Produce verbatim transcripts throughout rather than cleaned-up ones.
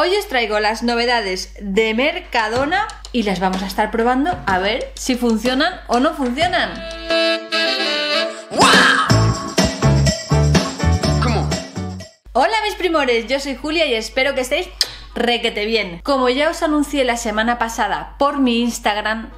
Hoy os traigo las novedades de Mercadona y las vamos a estar probando a ver si funcionan o no funcionan. Hola mis primores, yo soy Julia y espero que estéis requete bien. Como ya os anuncié la semana pasada por mi Instagram,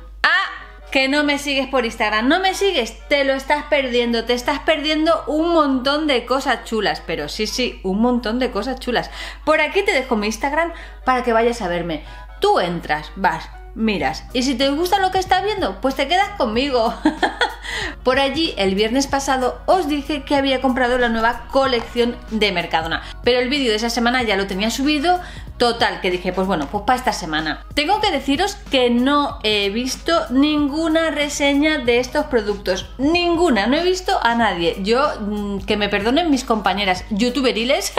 que no me sigues por Instagram, no me sigues, te lo estás perdiendo, te estás perdiendo un montón de cosas chulas, pero sí, sí, un montón de cosas chulas. Por aquí te dejo mi Instagram para que vayas a verme. Tú entras, vas, miras, y si te gusta lo que estás viendo, pues te quedas conmigo. Por allí, el viernes pasado, os dije que había comprado la nueva colección de Mercadona, pero el vídeo de esa semana ya lo tenía subido. Total, que dije, pues bueno, pues para esta semana. Tengo que deciros que no he visto ninguna reseña de estos productos. Ninguna, no he visto a nadie. Yo, que me perdonen mis compañeras youtuberiles,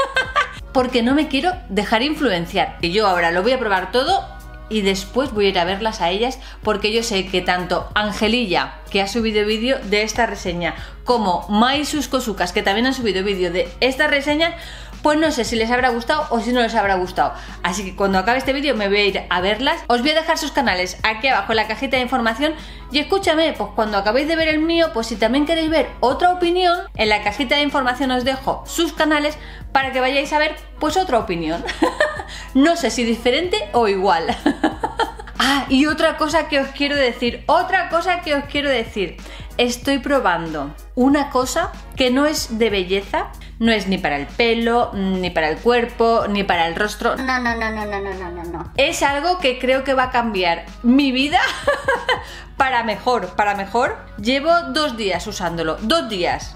porque no me quiero dejar influenciar. Que yo ahora lo voy a probar todo y después voy a ir a verlas a ellas, porque yo sé que tanto Angelilla, que ha subido vídeo de esta reseña, como Mai Suskozukas, que también han subido vídeo de esta reseña, pues no sé si les habrá gustado o si no les habrá gustado. Así que cuando acabe este vídeo me voy a ir a verlas. Os voy a dejar sus canales aquí abajo en la cajita de información. Y escúchame, pues cuando acabéis de ver el mío, pues si también queréis ver otra opinión, en la cajita de información os dejo sus canales para que vayáis a ver pues otra opinión. No sé si diferente o igual. Ah, y otra cosa que os quiero decir, otra cosa que os quiero decir. Estoy probando una cosa que no es de belleza, no es ni para el pelo, ni para el cuerpo, ni para el rostro. No, no, no, no, no, no, no, no. Es algo que creo que va a cambiar mi vida para mejor, para mejor. Llevo dos días usándolo, dos días.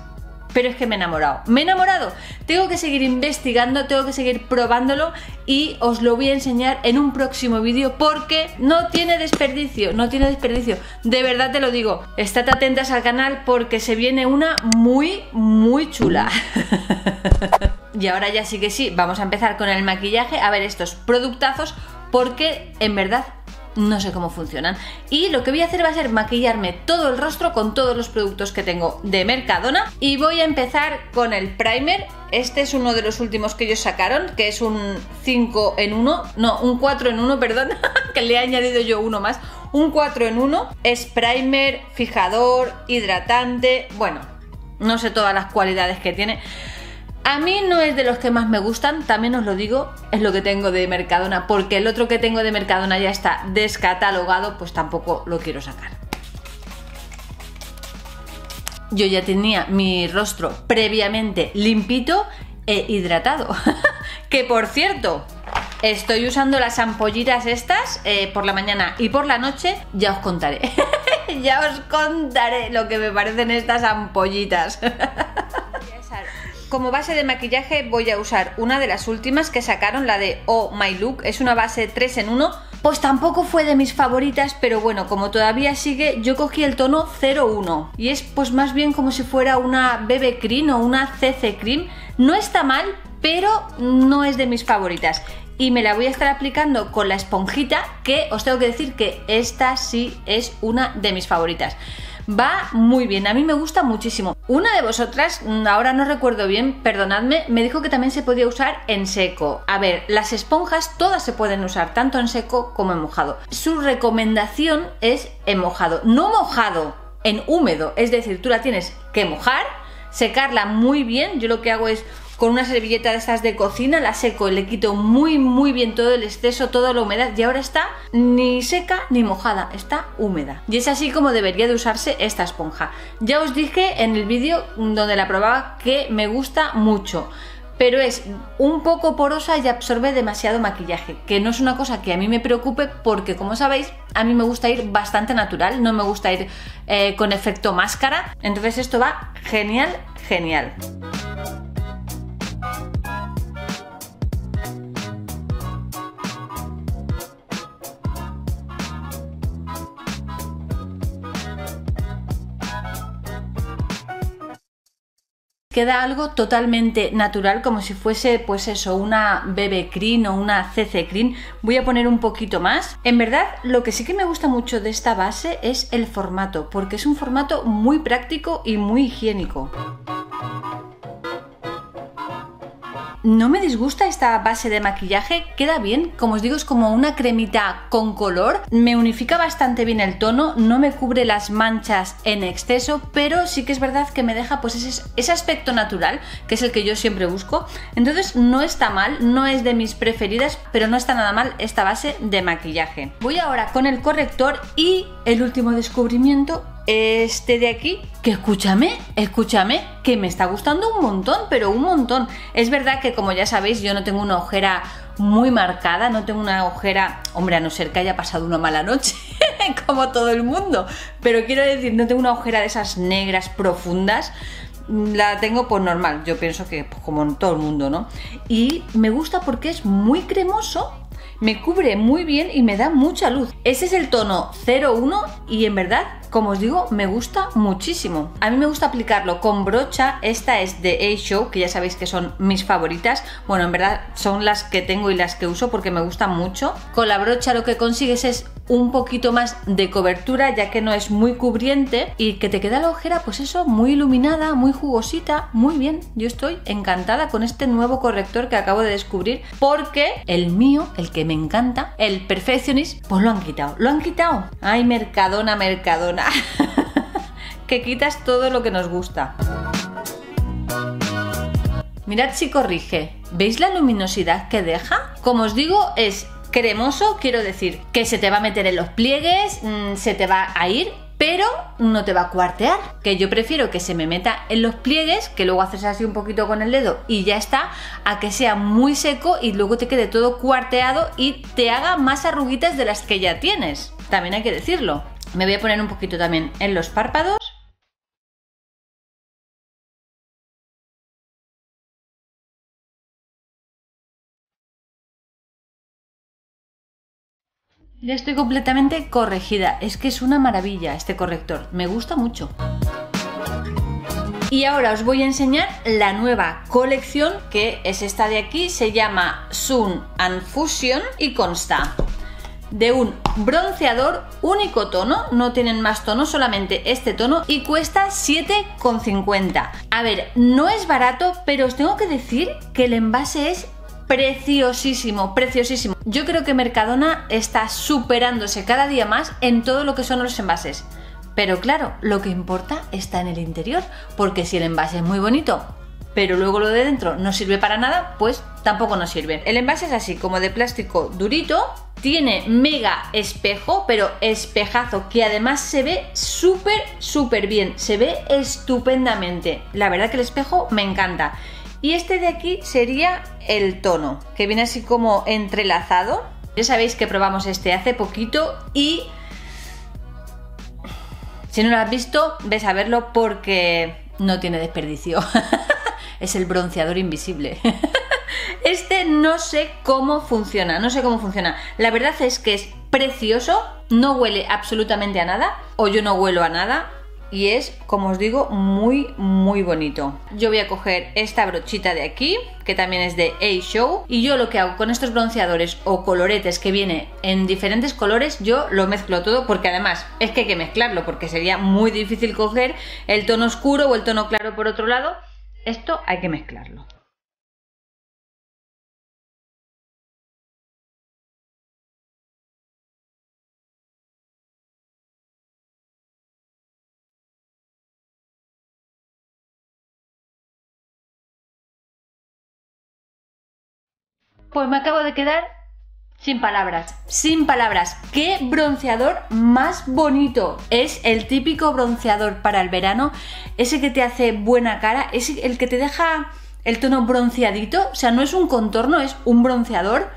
Pero es que me he enamorado, me he enamorado. Tengo que seguir investigando, tengo que seguir probándolo y os lo voy a enseñar en un próximo vídeo porque no tiene desperdicio, no tiene desperdicio. De verdad te lo digo, estad atentas al canal porque se viene una muy, muy chula. Y ahora ya sí que sí, vamos a empezar con el maquillaje, a ver estos productazos porque en verdad no sé cómo funcionan. Y lo que voy a hacer va a ser maquillarme todo el rostro con todos los productos que tengo de Mercadona. Y voy a empezar con el primer. Este es uno de los últimos que ellos sacaron, que es un cinco en uno. No, un cuatro en uno, perdón, que le he añadido yo uno más. Un cuatro en uno. Es primer, fijador, hidratante. Bueno, no sé todas las cualidades que tiene. A mí no es de los que más me gustan, también os lo digo, es lo que tengo de Mercadona, porque el otro que tengo de Mercadona ya está descatalogado, pues tampoco lo quiero sacar. Yo ya tenía mi rostro previamente limpito e hidratado, que por cierto, estoy usando las ampollitas estas eh, por la mañana y por la noche, ya os contaré, ya os contaré lo que me parecen estas ampollitas. Como base de maquillaje voy a usar una de las últimas que sacaron, la de Oh My Look, es una base tres en uno. Pues tampoco fue de mis favoritas, pero bueno, como todavía sigue, yo cogí el tono cero uno. Y es pues más bien como si fuera una B B Cream o una C C Cream. No está mal, pero no es de mis favoritas. Y me la voy a estar aplicando con la esponjita, que os tengo que decir que esta sí es una de mis favoritas. Va muy bien, a mí me gusta muchísimo. Una de vosotras, ahora no recuerdo bien, perdonadme, me dijo que también se podía usar en seco. A ver, las esponjas todas se pueden usar, tanto en seco como en mojado. Su recomendación es en mojado, no mojado, en húmedo. Es decir, tú la tienes que mojar, secarla muy bien. Yo lo que hago es con una servilleta de estas de cocina, la seco, le quito muy muy bien todo el exceso, toda la humedad, y ahora está ni seca ni mojada, está húmeda. Y es así como debería de usarse esta esponja. Ya os dije en el vídeo donde la probaba que me gusta mucho, pero es un poco porosa y absorbe demasiado maquillaje, que no es una cosa que a mí me preocupe porque, como sabéis, a mí me gusta ir bastante natural, no me gusta ir eh, con efecto máscara. Entonces esto va genial, genial. Queda algo totalmente natural, como si fuese, pues eso, una B B Cream o una C C Cream. Voy a poner un poquito más. En verdad, lo que sí que me gusta mucho de esta base es el formato, porque es un formato muy práctico y muy higiénico. No me disgusta esta base de maquillaje, queda bien, como os digo, es como una cremita con color, me unifica bastante bien el tono, no me cubre las manchas en exceso, pero sí que es verdad que me deja pues ese, ese aspecto natural, que es el que yo siempre busco, entonces no está mal, no es de mis preferidas, pero no está nada mal esta base de maquillaje. Voy ahora con el corrector y el último descubrimiento, este de aquí, que escúchame, escúchame, que me está gustando un montón, pero un montón. Es verdad que, como ya sabéis, yo no tengo una ojera muy marcada, no tengo una ojera, hombre, a no ser que haya pasado una mala noche, como todo el mundo, pero quiero decir, no tengo una ojera de esas negras profundas, la tengo por normal, yo pienso que pues, como en todo el mundo, ¿no? Y me gusta porque es muy cremoso, me cubre muy bien y me da mucha luz. Ese es el tono cero uno y en verdad, como os digo, me gusta muchísimo. A mí me gusta aplicarlo con brocha, esta es de A-Show, que ya sabéis que son mis favoritas. Bueno, en verdad son las que tengo y las que uso porque me gustan mucho. Con la brocha lo que consigues es un poquito más de cobertura, ya que no es muy cubriente y que te queda la ojera, pues eso, muy iluminada, muy jugosita, muy bien. Yo estoy encantada con este nuevo corrector que acabo de descubrir porque el mío, el que me encanta, el Perfectionist, pues lo han quitado, lo han quitado. Ay, Mercadona, Mercadona, que quitas todo lo que nos gusta. Mirad si corrige, ¿veis la luminosidad que deja? Como os digo, es cremoso, quiero decir que se te va a meter en los pliegues, mmm, se te va a ir, pero no te va a cuartear, que yo prefiero que se me meta en los pliegues, que luego haces así un poquito con el dedo y ya está, a que sea muy seco y luego te quede todo cuarteado y te haga más arruguitas de las que ya tienes, también hay que decirlo. Me voy a poner un poquito también en los párpados. Ya estoy completamente corregida, es que es una maravilla este corrector, me gusta mucho. Y ahora os voy a enseñar la nueva colección, que es esta de aquí, se llama Sun in Fusion y consta de un bronceador único tono, no tienen más tonos, solamente este tono, y cuesta siete con cincuenta. A ver, no es barato, pero os tengo que decir que el envase es preciosísimo, preciosísimo. Yo creo que Mercadona está superándose cada día más en todo lo que son los envases. Pero claro, lo que importa está en el interior, porque si el envase es muy bonito, pero luego lo de dentro no sirve para nada, pues tampoco nos sirve. El envase es así, como de plástico durito, tiene mega espejo, pero espejazo, que además se ve súper, súper bien, se ve estupendamente. La verdad que el espejo me encanta. Y este de aquí sería el tono, que viene así como entrelazado. Ya sabéis que probamos este hace poquito y si no lo has visto, ves a verlo porque no tiene desperdicio. Es el bronceador invisible. Este no sé cómo funciona, no sé cómo funciona. La verdad es que es precioso, no huele absolutamente a nada, o yo no huelo a nada. Y es, como os digo, muy, muy bonito. Yo voy a coger esta brochita de aquí, que también es de A-Show. Y yo lo que hago con estos bronceadores o coloretes que viene en diferentes colores, yo lo mezclo todo, porque además es que hay que mezclarlo, porque sería muy difícil coger el tono oscuro o el tono claro por otro lado. Esto hay que mezclarlo. Pues me acabo de quedar sin palabras, sin palabras. ¡Qué bronceador más bonito! Es el típico bronceador para el verano, ese que te hace buena cara, es el que te deja el tono bronceadito, o sea, no es un contorno, es un bronceador.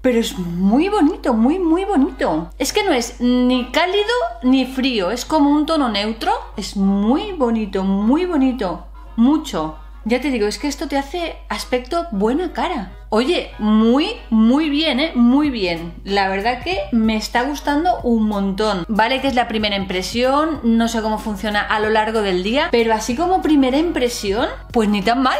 Pero es muy bonito, muy, muy bonito. Es que no es ni cálido ni frío, es como un tono neutro. Es muy bonito, muy bonito, mucho. Ya te digo, es que esto te hace aspecto buena cara. Oye, muy, muy bien, ¿eh? Muy bien. La verdad que me está gustando un montón. Vale que es la primera impresión, no sé cómo funciona a lo largo del día, pero así como primera impresión, pues ni tan mal.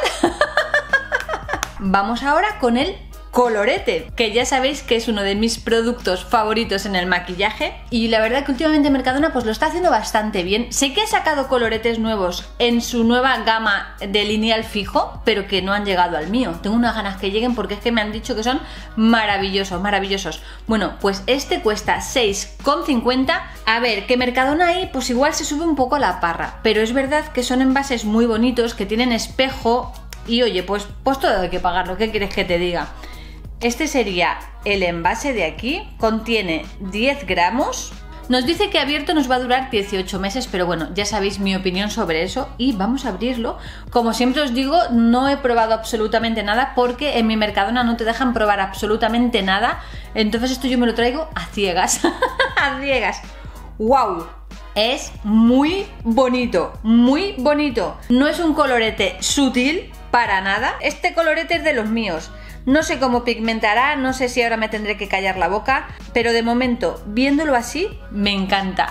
Vamos ahora con el colorete, que ya sabéis que es uno de mis productos favoritos en el maquillaje, y la verdad que últimamente Mercadona pues lo está haciendo bastante bien. Sé que ha sacado coloretes nuevos en su nueva gama de lineal fijo, pero que no han llegado al mío. Tengo unas ganas que lleguen porque es que me han dicho que son maravillosos, maravillosos. Bueno, pues este cuesta seis con cincuenta. A ver, que Mercadona ahí pues igual se sube un poco la parra, pero es verdad que son envases muy bonitos, que tienen espejo y oye, pues, pues todo hay que pagarlo, ¿qué quieres que te diga? Este sería el envase de aquí, contiene diez gramos. Nos dice que abierto nos va a durar dieciocho meses, pero bueno, ya sabéis mi opinión sobre eso y vamos a abrirlo. Como siempre os digo, no he probado absolutamente nada porque en mi Mercadona no te dejan probar absolutamente nada. Entonces esto yo me lo traigo a ciegas, a ciegas. ¡Wow! Es muy bonito, muy bonito. No es un colorete sutil para nada. Este colorete es de los míos. No sé cómo pigmentará, no sé si ahora me tendré que callar la boca, pero de momento, viéndolo así, me encanta.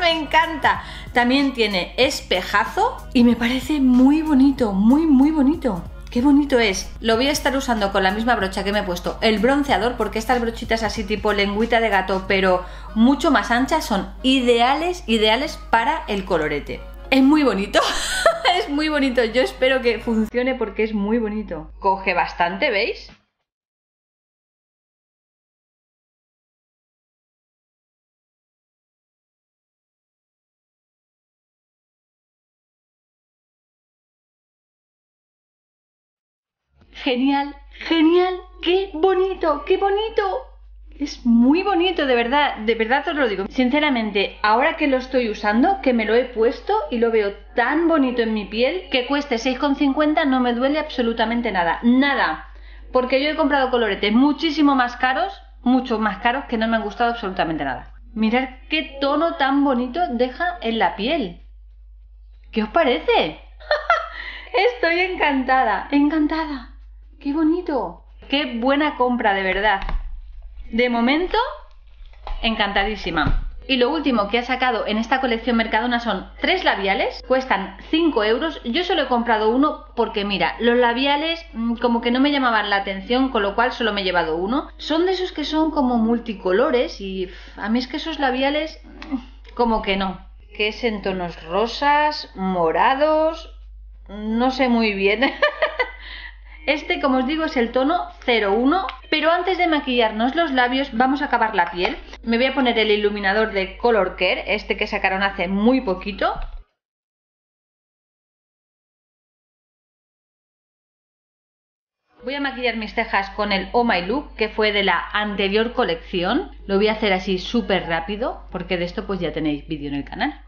Me encanta. También tiene espejazo y me parece muy bonito, muy, muy bonito. ¡Qué bonito es! Lo voy a estar usando con la misma brocha que me he puesto el bronceador, porque estas brochitas así tipo lengüita de gato, pero mucho más anchas, son ideales, ideales para el colorete. Es muy bonito, es muy bonito, yo espero que funcione porque es muy bonito. Coge bastante, ¿veis? Genial, genial, qué bonito, qué bonito. Es muy bonito, de verdad, de verdad os lo digo. Sinceramente, ahora que lo estoy usando, que me lo he puesto y lo veo tan bonito en mi piel, que cueste seis con cincuenta no me duele absolutamente nada, nada. Porque yo he comprado coloretes muchísimo más caros, mucho más caros, que no me han gustado absolutamente nada. Mirad qué tono tan bonito deja en la piel. ¿Qué os parece? Estoy encantada, encantada. ¡Qué bonito! ¡Qué buena compra, de verdad! De momento, encantadísima. Y lo último que ha sacado en esta colección Mercadona son tres labiales, cuestan cinco euros. Yo solo he comprado uno porque, mira, los labiales como que no me llamaban la atención, con lo cual solo me he llevado uno. Son de esos que son como multicolores y a mí es que esos labiales como que no. Que es en tonos rosas, morados, no sé muy bien. Este, como os digo, es el tono cero uno, pero antes de maquillarnos los labios vamos a acabar la piel. Me voy a poner el iluminador de Color Care, este que sacaron hace muy poquito. Voy a maquillar mis cejas con el Oh My Look, que fue de la anterior colección. Lo voy a hacer así súper rápido, porque de esto pues ya tenéis vídeo en el canal.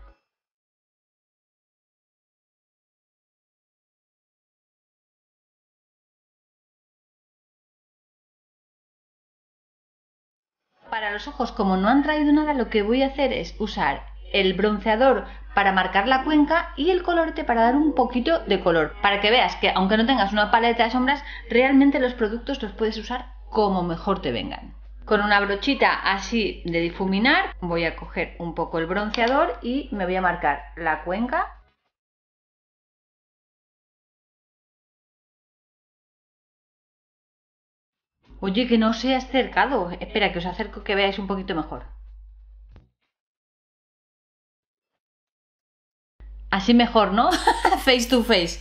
Para los ojos, como no han traído nada, lo que voy a hacer es usar el bronceador para marcar la cuenca y el colorete para dar un poquito de color. Para que veas que aunque no tengas una paleta de sombras, realmente los productos los puedes usar como mejor te vengan. Con una brochita así de difuminar, voy a coger un poco el bronceador y me voy a marcar la cuenca. Oye, que no se ha acercado. Espera, que os acerco que veáis un poquito mejor. Así mejor, ¿no? Face to face.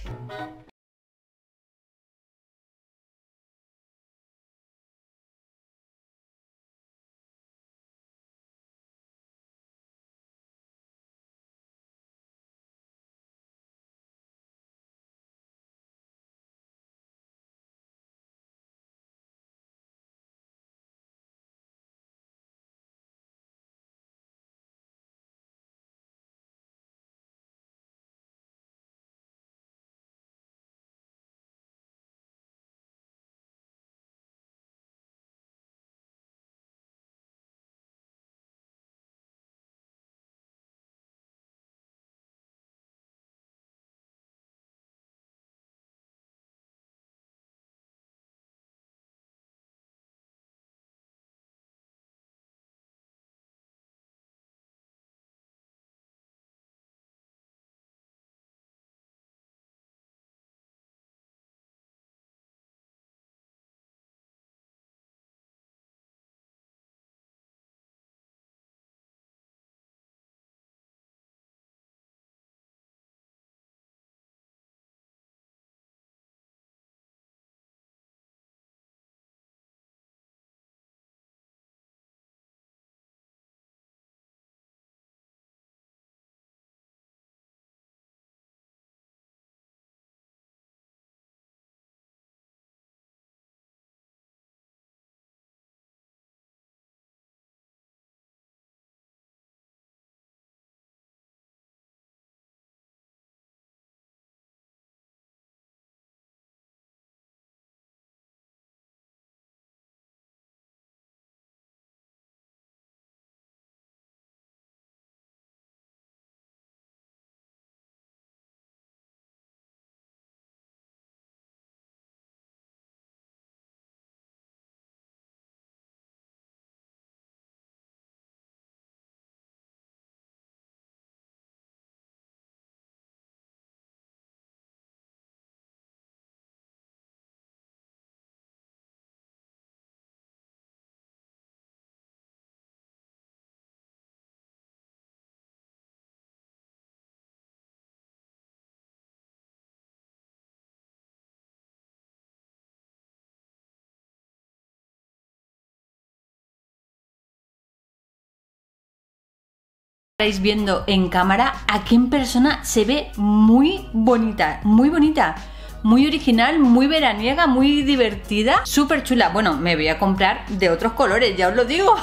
Estáis viendo en cámara, aquí en persona se ve muy bonita, muy bonita, muy original, muy veraniega, muy divertida, súper chula. Bueno, me voy a comprar de otros colores, ya os lo digo,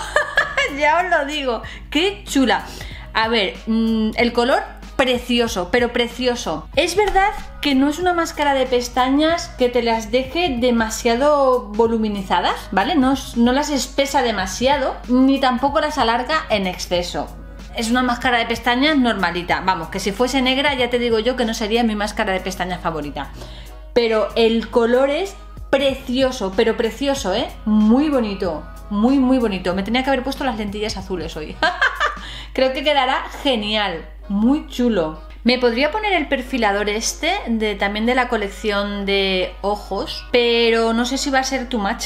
ya os lo digo, qué chula. A ver, mmm, el color precioso, pero precioso. Es verdad que no es una máscara de pestañas que te las deje demasiado voluminizadas, ¿vale? No, no las espesa demasiado, ni tampoco las alarga en exceso. Es una máscara de pestañas normalita. Vamos, que si fuese negra ya te digo yo que no sería mi máscara de pestañas favorita. Pero el color es precioso, pero precioso, ¿eh? Muy bonito, muy, muy bonito. Me tenía que haber puesto las lentillas azules hoy. Creo que quedará genial, muy chulo. Me podría poner el perfilador este, de, también de la colección de ojos, pero no sé si va a ser too much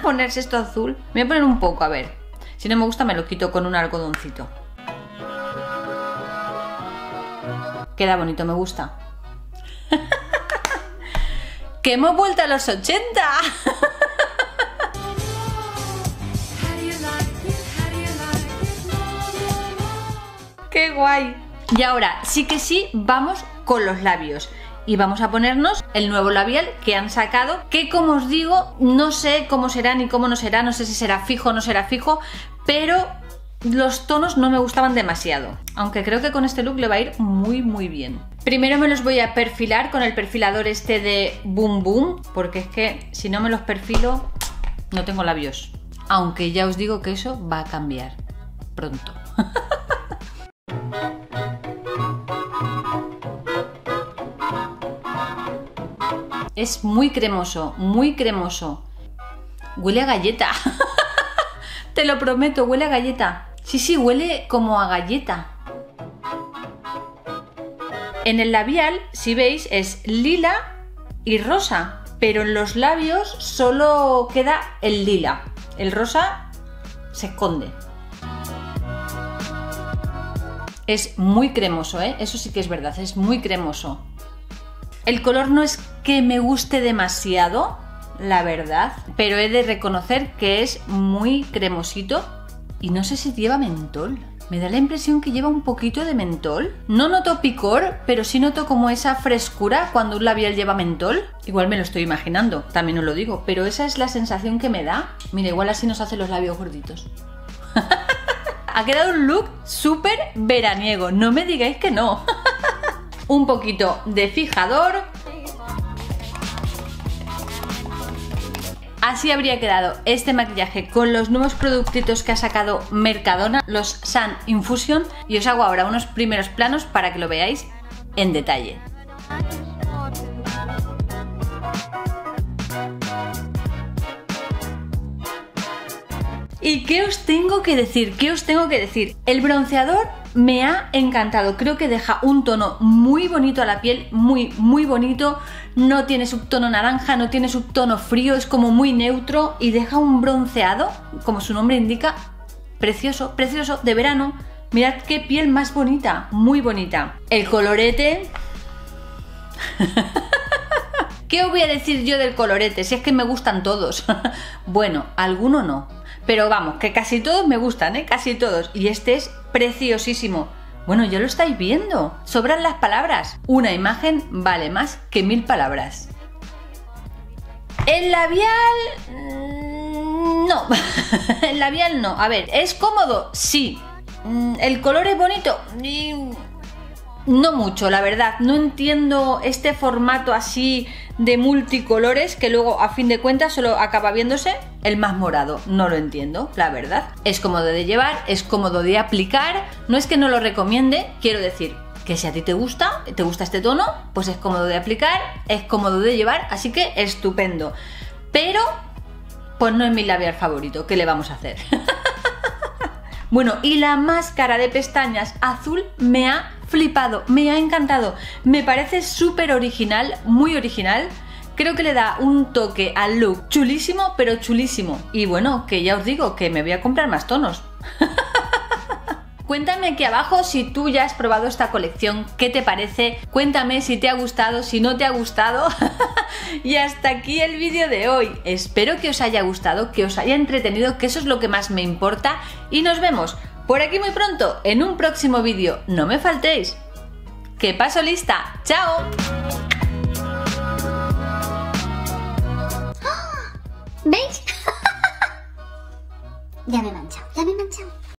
ponerse esto azul. Me voy a poner un poco, a ver. Si no me gusta me lo quito con un algodoncito. Queda bonito, me gusta. ¡Que hemos vuelto a los ochenta! ¡Qué guay! Y ahora, sí que sí, vamos con los labios. Y vamos a ponernos el nuevo labial que han sacado, que como os digo, no sé cómo será ni cómo no será, no sé si será fijo o no será fijo, pero los tonos no me gustaban demasiado, aunque creo que con este look le va a ir muy muy bien. Primero me los voy a perfilar con el perfilador este de Boom Boom, porque es que si no me los perfilo no tengo labios, aunque ya os digo que eso va a cambiar pronto. Es muy cremoso, muy cremoso. Huele a galleta. Te lo prometo, huele a galleta. Sí, sí, huele como a galleta. En el labial, si veis, es lila y rosa, pero en los labios solo queda el lila. El rosa se esconde. Es muy cremoso, ¿eh? Eso sí que es verdad, es muy cremoso. El color no es que me guste demasiado, la verdad, pero he de reconocer que es muy cremosito y no sé si lleva mentol. Me da la impresión que lleva un poquito de mentol. No noto picor, pero sí noto como esa frescura cuando un labial lleva mentol. Igual me lo estoy imaginando, también os lo digo, pero esa es la sensación que me da. Mira, igual así nos hace los labios gorditos. Ha quedado un look súper veraniego, no me digáis que no. Un poquito de fijador. Así habría quedado este maquillaje con los nuevos productitos que ha sacado Mercadona, los Sun in Fusion, y os hago ahora unos primeros planos para que lo veáis en detalle. ¿Y qué os tengo que decir? ¿Qué os tengo que decir? El bronceador me ha encantado, creo que deja un tono muy bonito a la piel, muy muy bonito, no tiene subtono naranja, no tiene subtono frío, es como muy neutro y deja un bronceado, como su nombre indica, precioso, precioso, de verano. Mirad qué piel más bonita, muy bonita. El colorete... ¿Qué os voy a decir yo del colorete? Si es que me gustan todos. Bueno, alguno no, pero vamos, que casi todos me gustan, ¿eh? Casi todos. Y este es preciosísimo. Bueno, ya lo estáis viendo. Sobran las palabras. Una imagen vale más que mil palabras. El labial... no. El labial no. A ver, ¿es cómodo? Sí. ¿El color es bonito? No mucho, la verdad. No entiendo este formato así de multicolores que luego a fin de cuentas solo acaba viéndose el más morado, no lo entiendo, la verdad. Es cómodo de llevar, es cómodo de aplicar, no es que no lo recomiende, quiero decir que si a ti te gusta, te gusta este tono, pues es cómodo de aplicar, es cómodo de llevar, así que estupendo. Pero, pues no es mi labial favorito, ¿qué le vamos a hacer? Bueno, y la máscara de pestañas azul me ha flipado, me ha encantado, me parece súper original, muy original. Creo que le da un toque al look chulísimo, pero chulísimo. Y bueno, que ya os digo que me voy a comprar más tonos. Cuéntame aquí abajo si tú ya has probado esta colección, qué te parece, cuéntame si te ha gustado, si no te ha gustado. Y hasta aquí el vídeo de hoy. Espero que os haya gustado, que os haya entretenido, que eso es lo que más me importa. Y nos vemos Por aquí muy pronto, en un próximo vídeo. No me faltéis. ¡Que paso lista! ¡Chao! ¿Veis?